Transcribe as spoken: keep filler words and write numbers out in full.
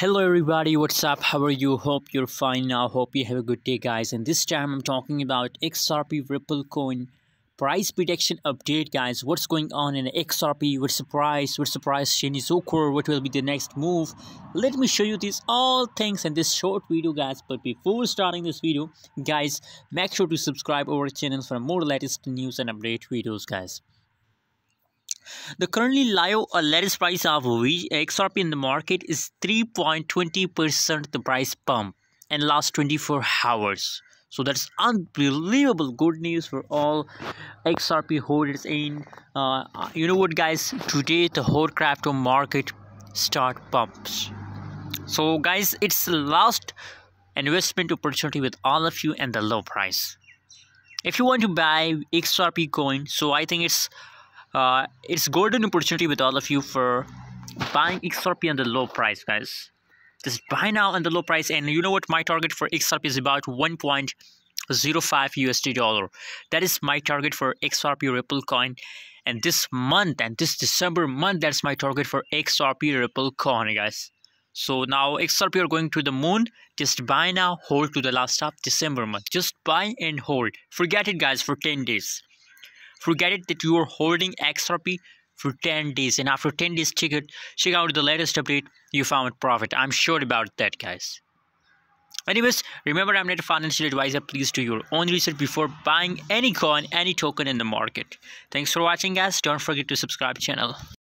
Hello everybody, what's up? How are you? Hope you're fine now. Hope you have a good day, guys. And this time I'm talking about X R P Ripple Coin price prediction update, guys. What's going on in X R P? What's the price? What's the price changes occur? What will be the next move? Let me show you these all things in this short video, guys. But before starting this video, guys, make sure to subscribe our channel for more latest news and update videos, guys. The currently live or latest price of X R P in the market is three point two zero percent the price pump in last twenty-four hours. So that's unbelievable good news for all X R P holders. And uh, you know what, guys, today the whole crypto market start pumps. So guys, it's the last investment opportunity with all of you and the low price. If you want to buy X R P coin, so I think it's Uh, it's golden opportunity with all of you for buying X R P on the low price, guys. Just buy now on the low price. And you know what, my target for X R P is about one point zero five U S D dollar. That is my target for X R P Ripple coin. And this month and this December month, that's my target for X R P Ripple coin, guys. So now X R P are going to the moon. Just buy now, hold to the last of December month. Just buy and hold. Forget it, guys, for ten days. Forget it that you are holding X R P for ten days, and after ten days, check it, check out the latest update. You found profit. I'm sure about that, guys. Anyways, remember, I'm not a financial advisor. Please do your own research before buying any coin, any token in the market. Thanks for watching, guys. Don't forget to subscribe channel.